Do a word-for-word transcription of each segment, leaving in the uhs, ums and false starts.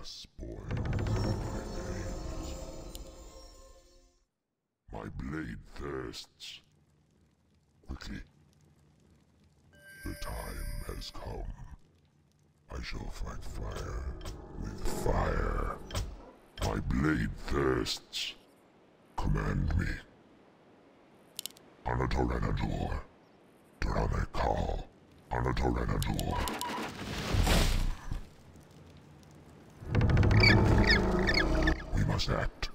are spoiled by pains. My blade thirsts. Quickly. The time has come. I shall fight fire with fire. My blade thirsts. Command me. Anatoranador. Dranekal. Anatoranador. Act.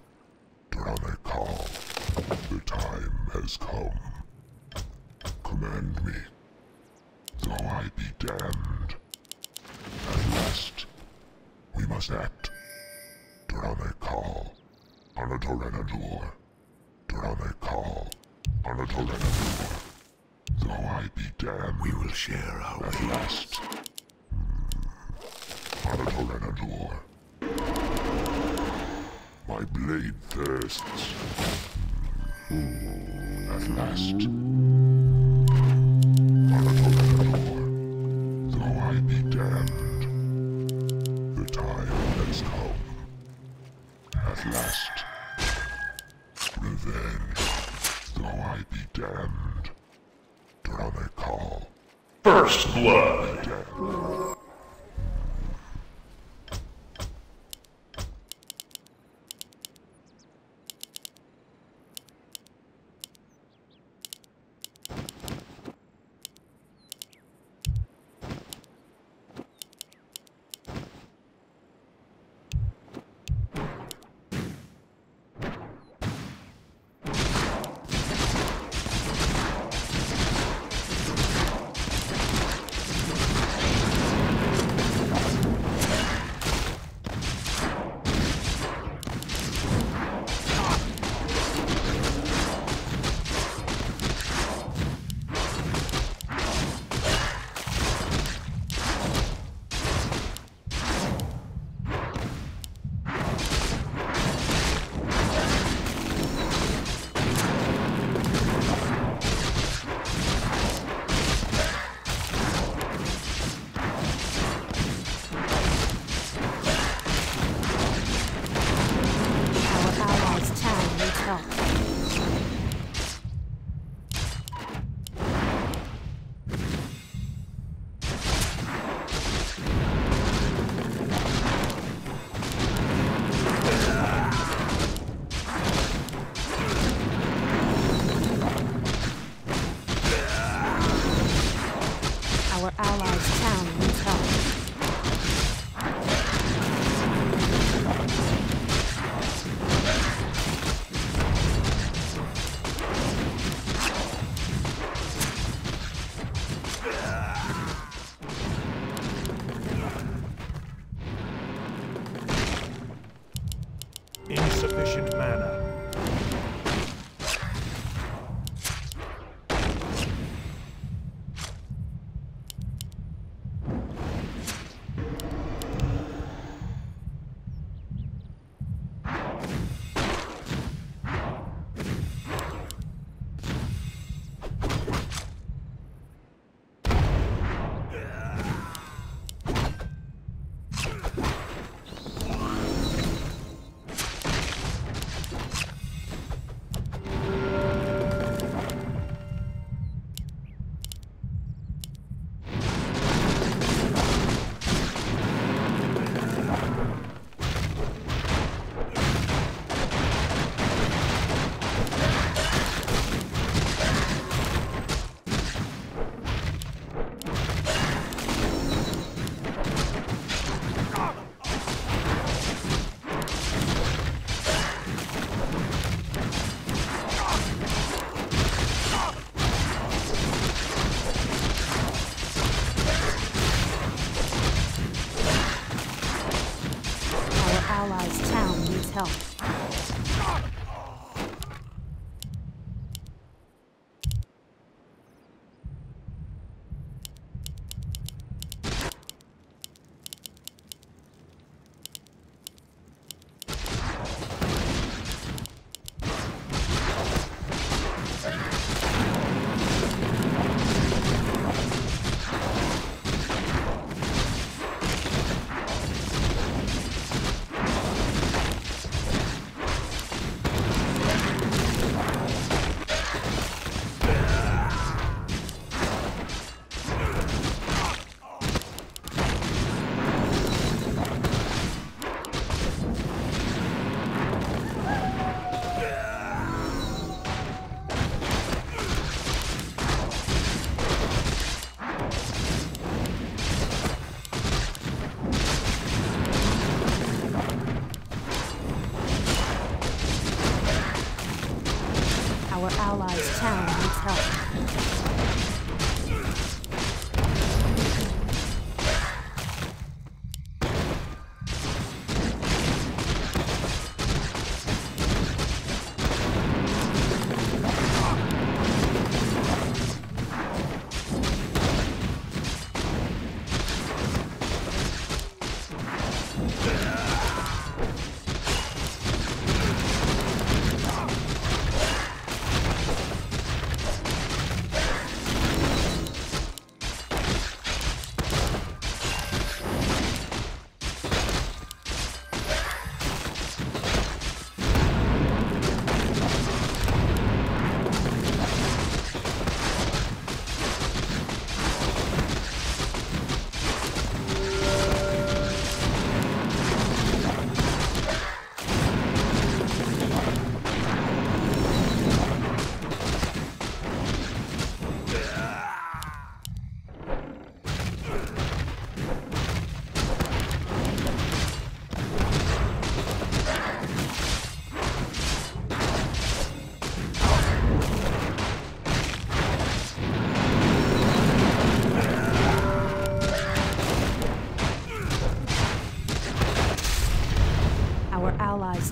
Dranekal, the time has come. Command me, though I be damned. At last, we must act. Dranekal, Anatoranador. Dranekal, Anatoranador. Though I be damned, we will share our at ways. Last. Hmm. Anatoranador. My blade thirsts. At last. Anatoranador, though I be damned, the time has come. At last. Revenge, though I be damned. Dranekal. First blood. Our allies' town needs help.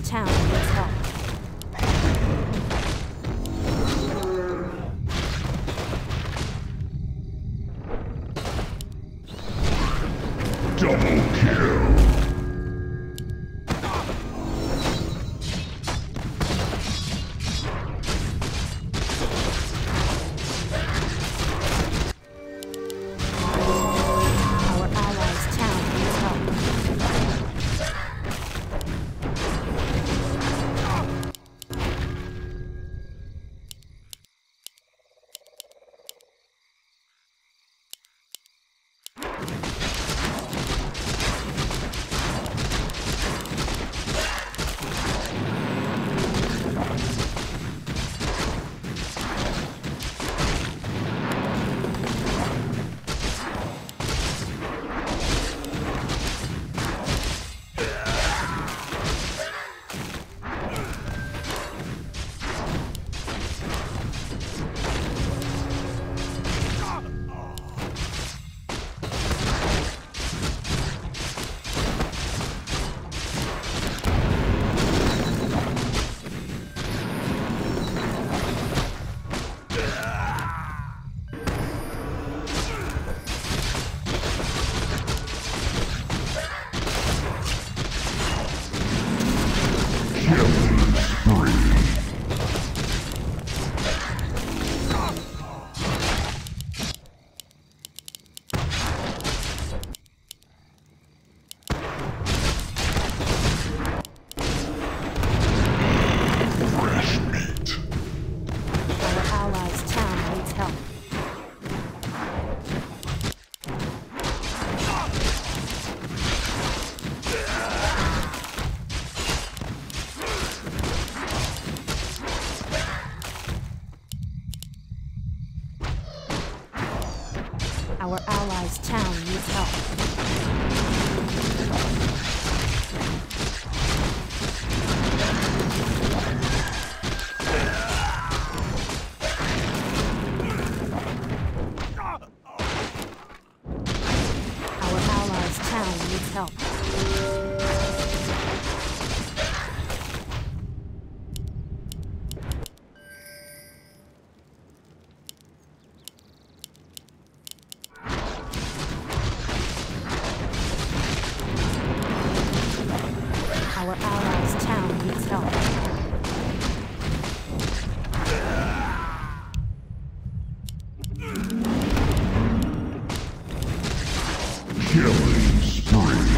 Town needs help. Double kill. Our allies' town needs help. Our allies' town needs help. Killing spree.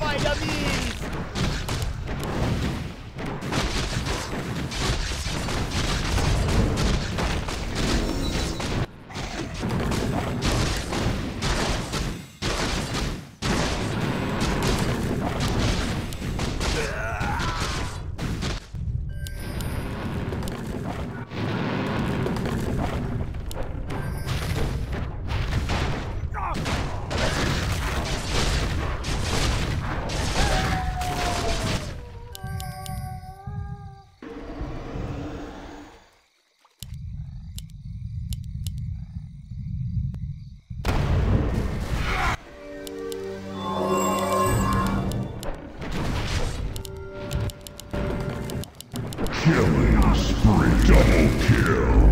my dummies! Killing spree, double kill.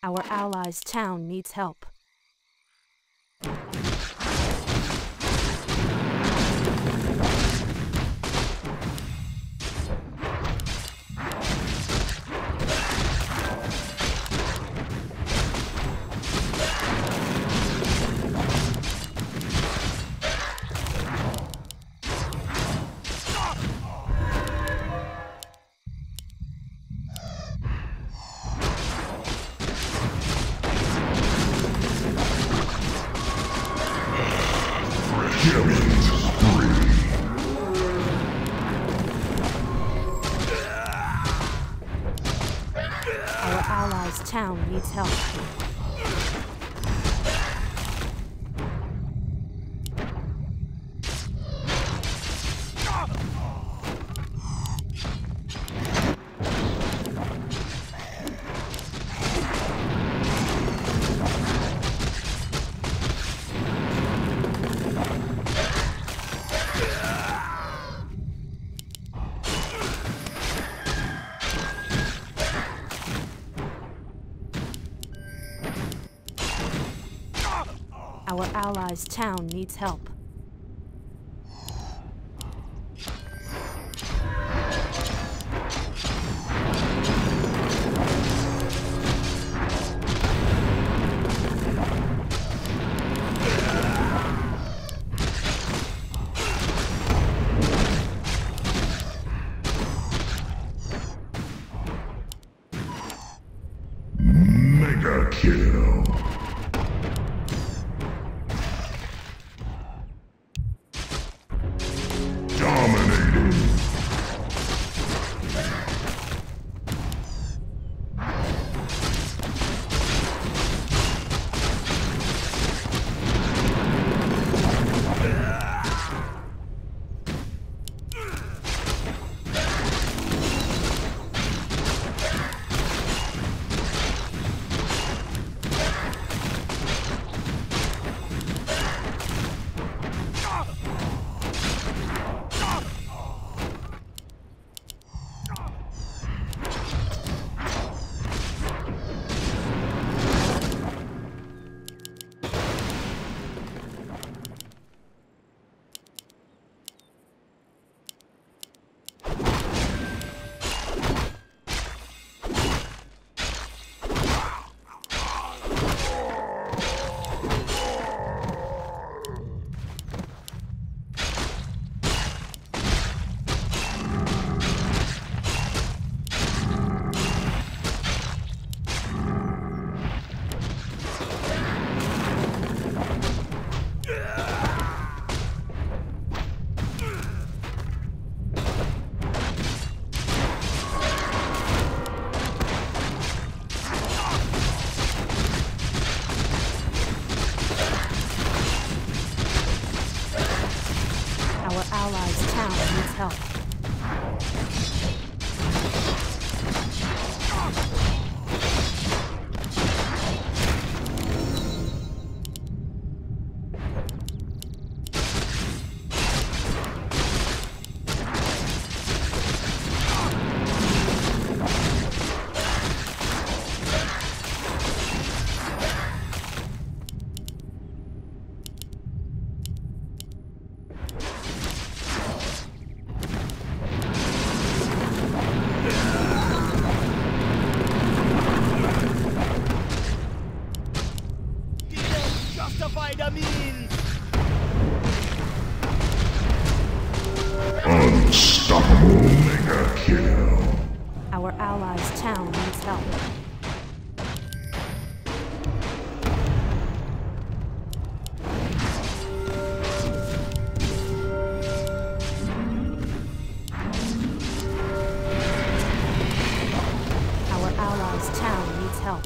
Our allies' town needs help. Town needs help. Our allies' town needs help. Our allies' town needs help. Unstoppable mega kill. Our allies' town needs help. Our allies' town needs help.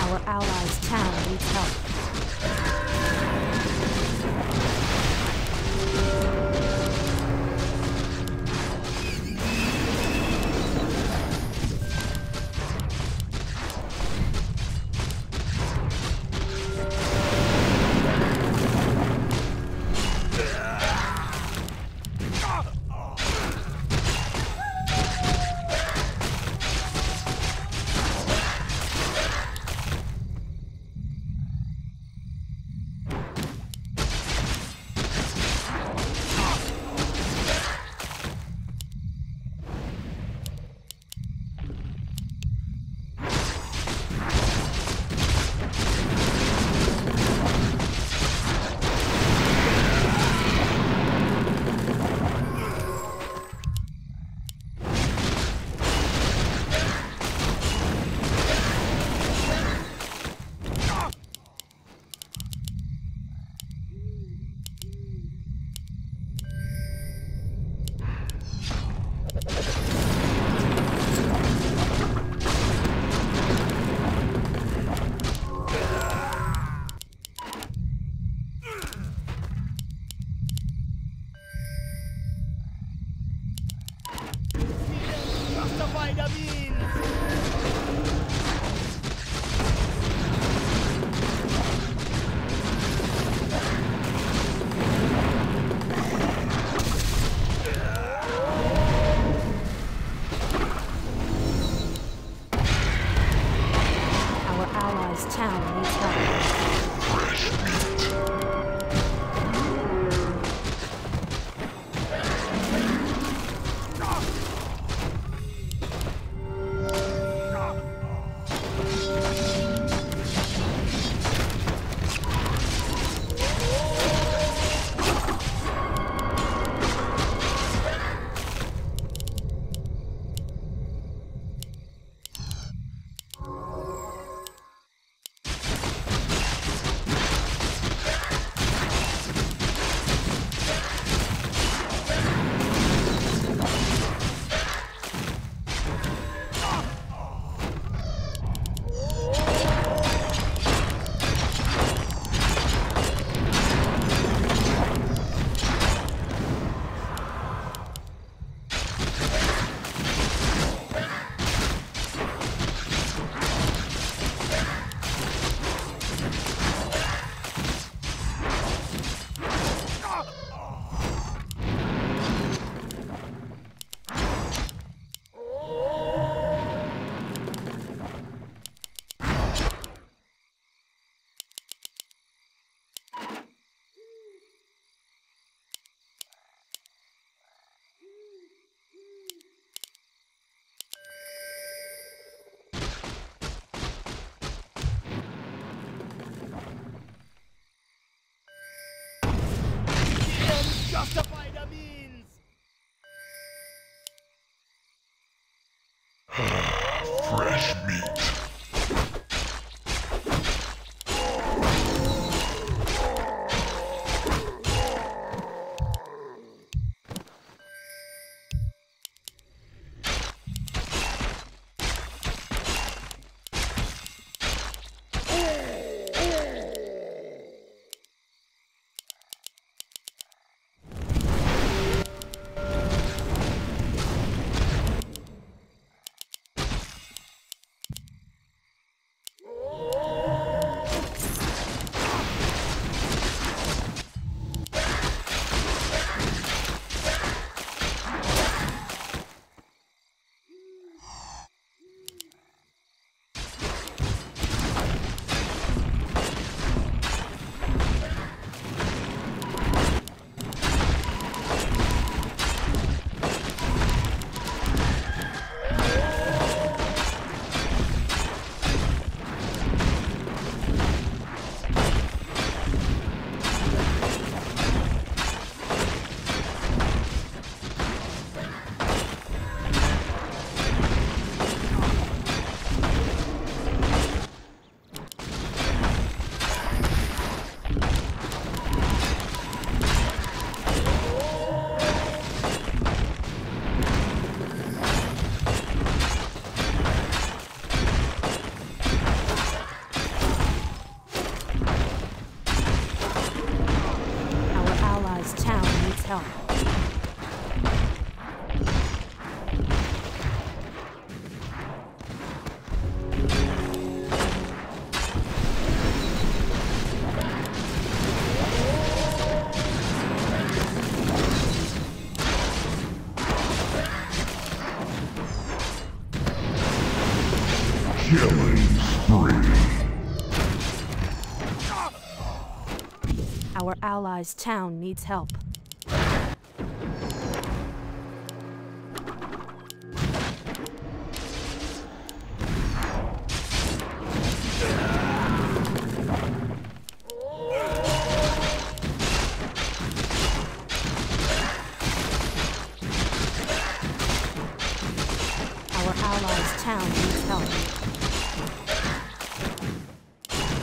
Our allies' town needs help. Town needs help. Fresh meat. Justify the means! Fresh meat. tell me. Killing spree. Our allies' town needs help. Our allies' town needs help.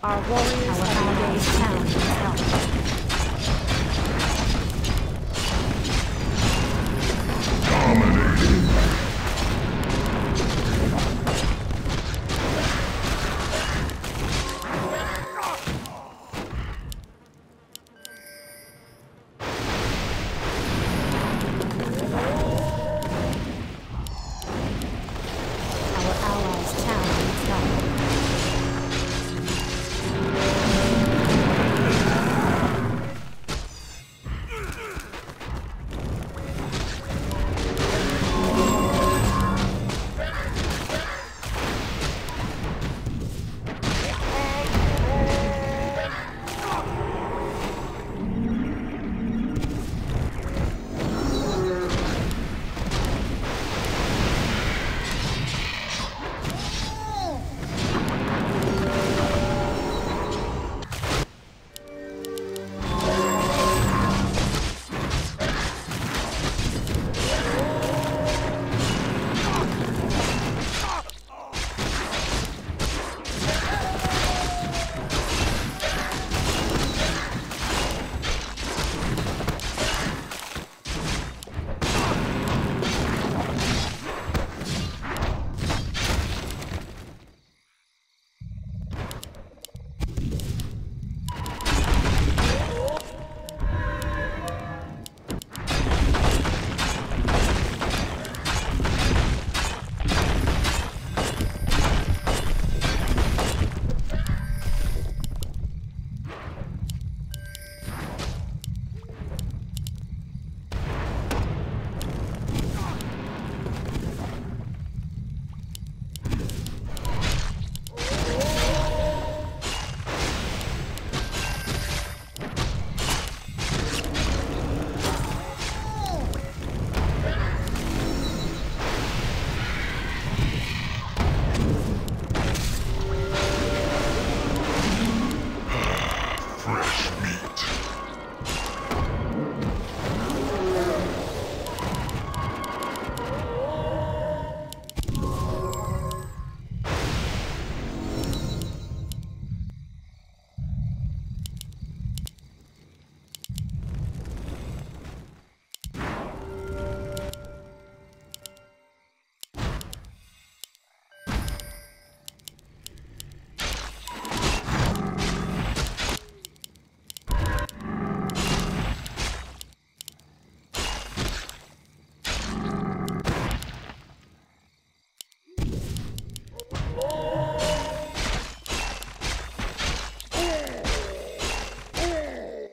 Our warriors are in town to help. Dominating. Our allies' town needs help.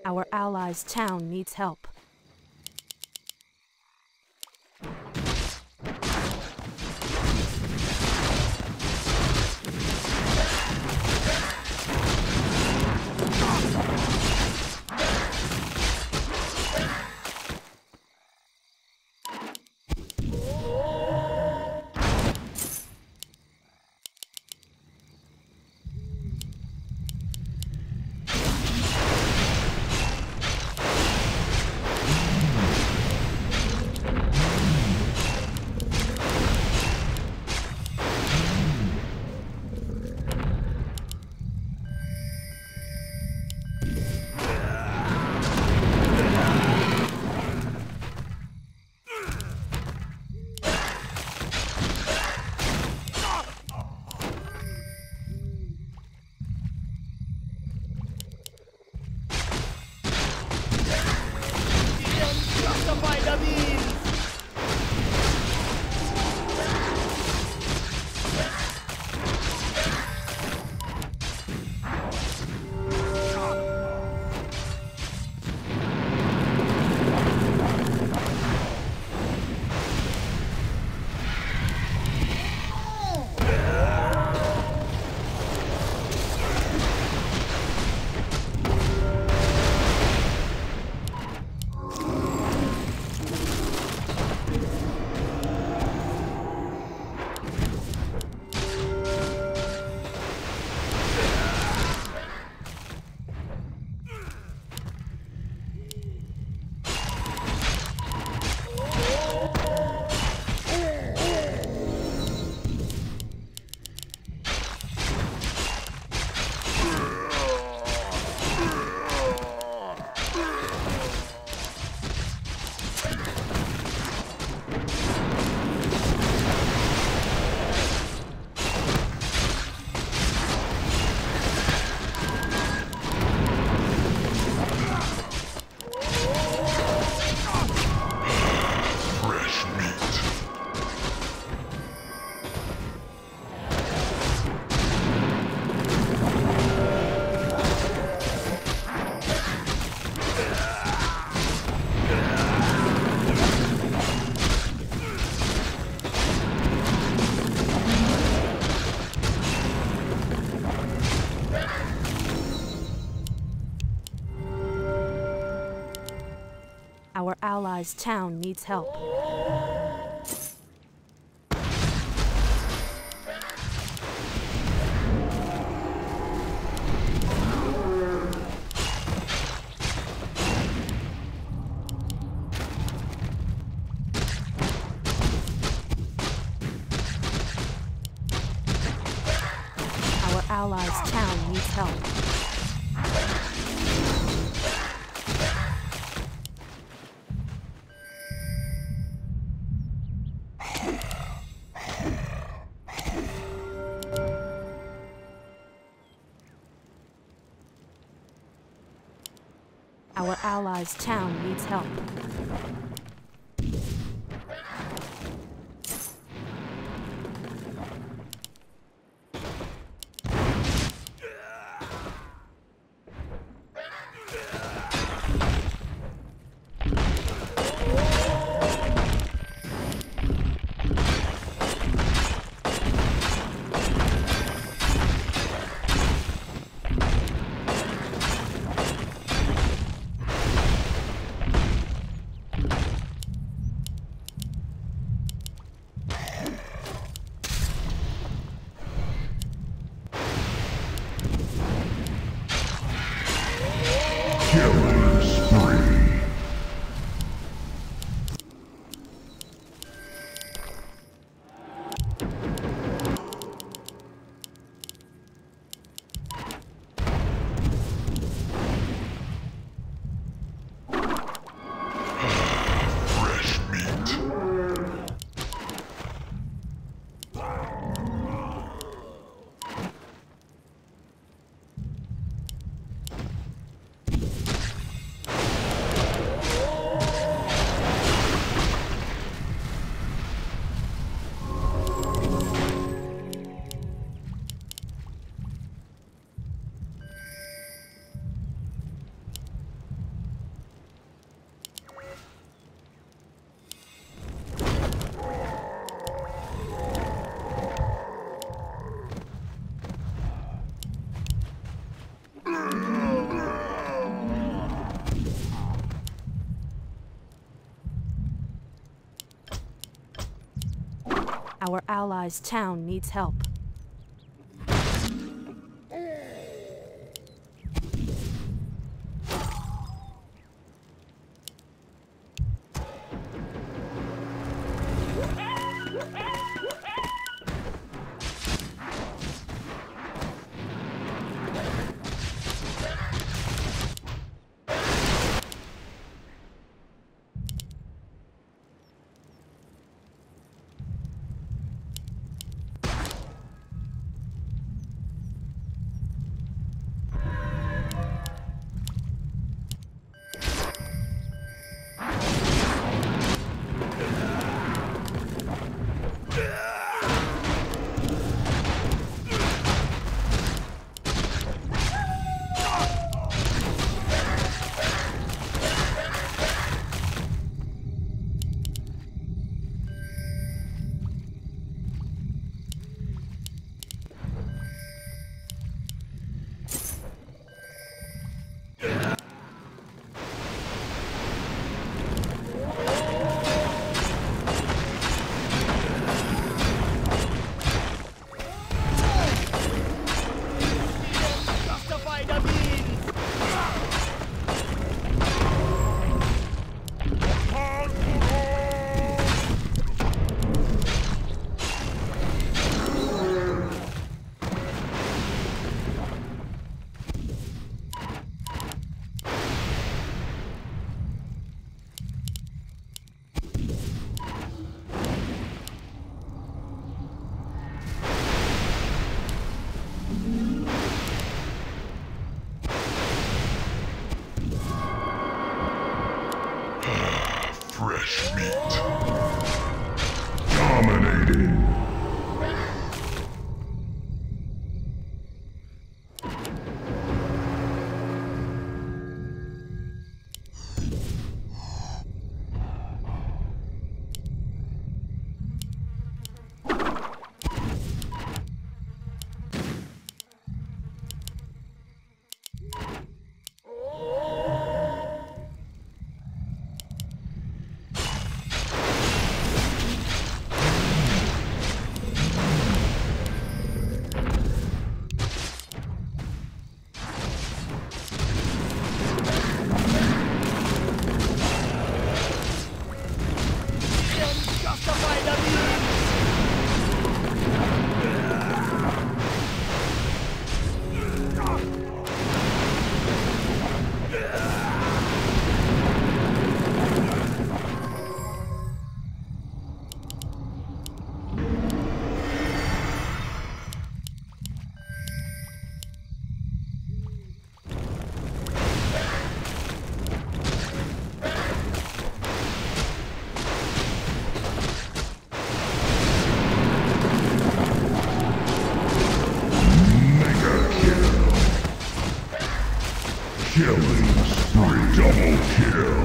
Our allies' town needs help. Allies' town needs help. Our allies' town needs help. Our allies' town needs help. Killing spree. Fresh meat. Our allies' town needs help. Killing spree. Double kill.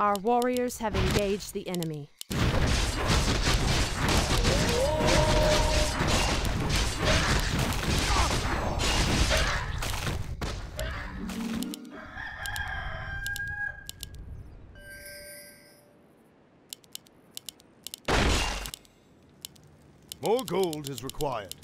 Our warriors have engaged the enemy. More gold is required.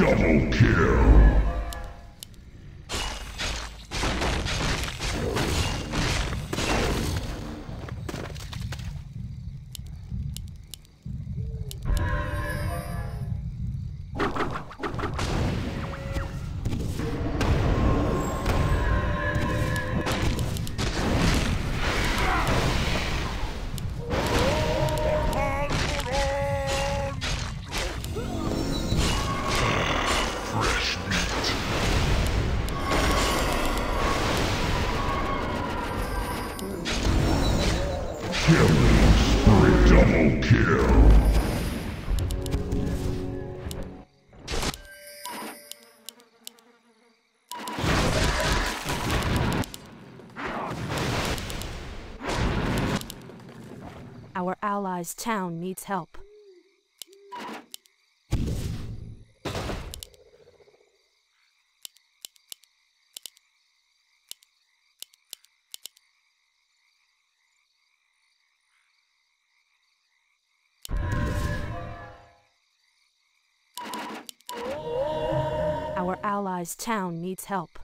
Double kill! Our allies' town needs help. Our allies' town needs help.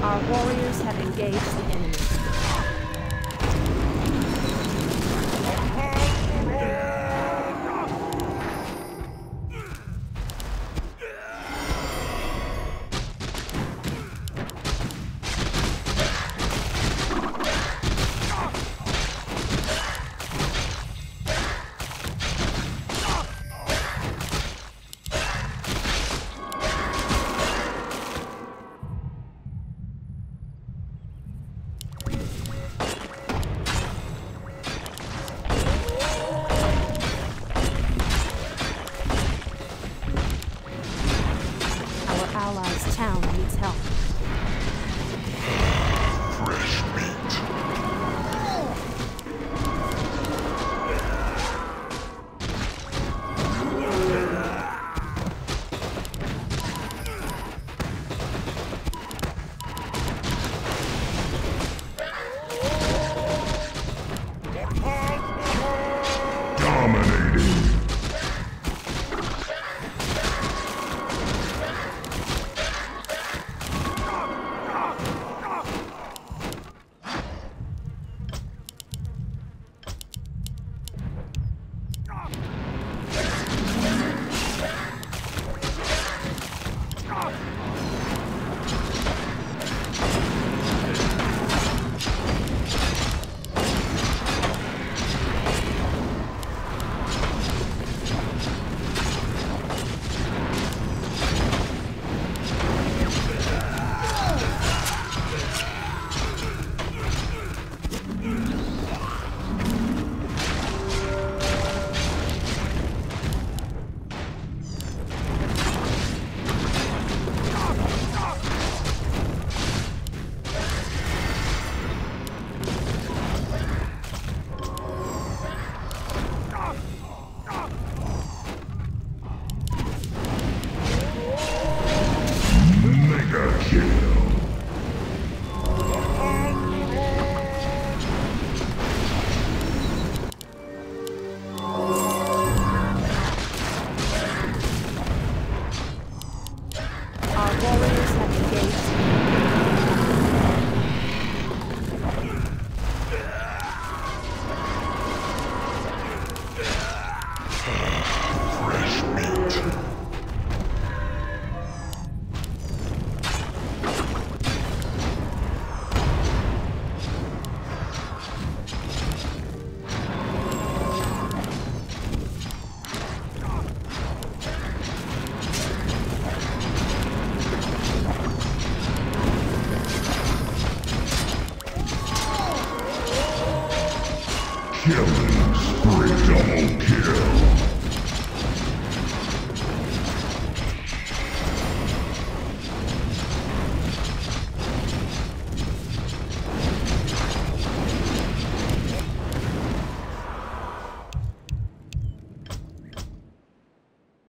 Our warriors have engaged the enemy. Killing spree double kill.